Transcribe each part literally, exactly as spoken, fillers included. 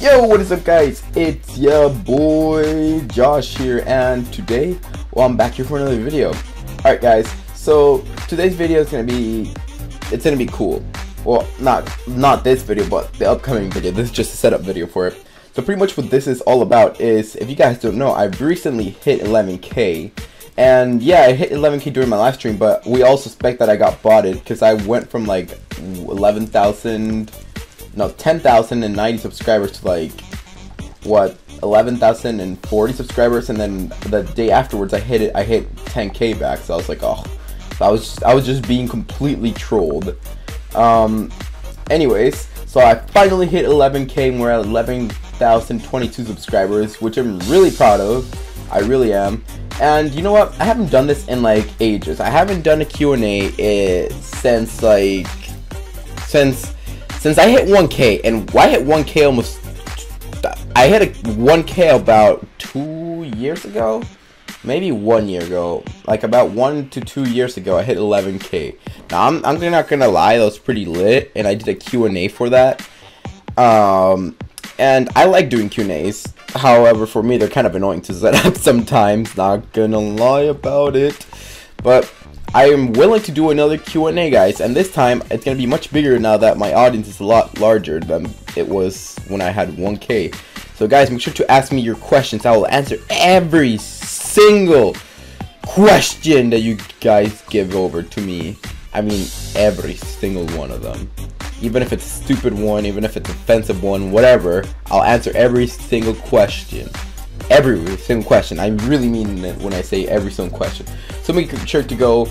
Yo, what is up guys, it's your boy Josh here, and today, well, I'm back here for another video. Alright guys, so today's video is gonna be, it's gonna be cool. Well, not not this video, but the upcoming video. This is just a setup video for it. So pretty much what this is all about is, if you guys don't know, I've recently hit eleven K. And yeah, I hit eleven K during my live stream, but we all suspect that I got botted because I went from like eleven thousand, no, ten thousand ninety subscribers to like, what, eleven thousand forty subscribers, and then the day afterwards I hit it, I hit ten K back, so I was like, oh, so I was just, I was just being completely trolled. Um, anyways, so I finally hit eleven K, and we're at eleven thousand twenty-two subscribers, which I'm really proud of, I really am. And you know what, I haven't done this in like ages. I haven't done a Q and A uh, since like, since, since I hit one K, and I hit one K almost, I hit a one K about two years ago, maybe one year ago, like about one to two years ago, I hit eleven K. Now I'm, I'm not gonna lie, that was pretty lit, and I did a Q and A for that. Um, And I like doing Q and A's, however, for me, they're kind of annoying to set up sometimes, not gonna lie about it. But I am willing to do another Q and A, guys, and this time, it's gonna be much bigger now that my audience is a lot larger than it was when I had one K. So guys, make sure to ask me your questions. I will answer every single question that you guys give over to me. I mean, every single one of them. Even if it's a stupid one, even if it's offensive one, whatever, I'll answer every single question. Every single question. I really mean it when I say every single question. So make sure to go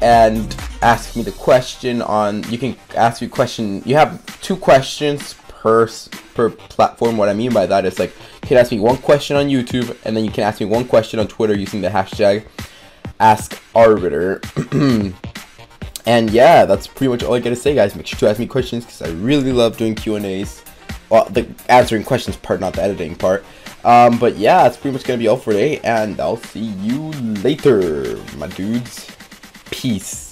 and ask me the question on, you can ask me a question, you have two questions per, per platform. What I mean by that is like, you can ask me one question on YouTube, and then you can ask me one question on Twitter using the hashtag AskArbiter. And yeah, that's pretty much all I gotta say, guys. Make sure to ask me questions, because I really love doing Q and A's. Well, the answering questions part, not the editing part. Um, but yeah, that's pretty much gonna be all for today, and I'll see you later, my dudes. Peace.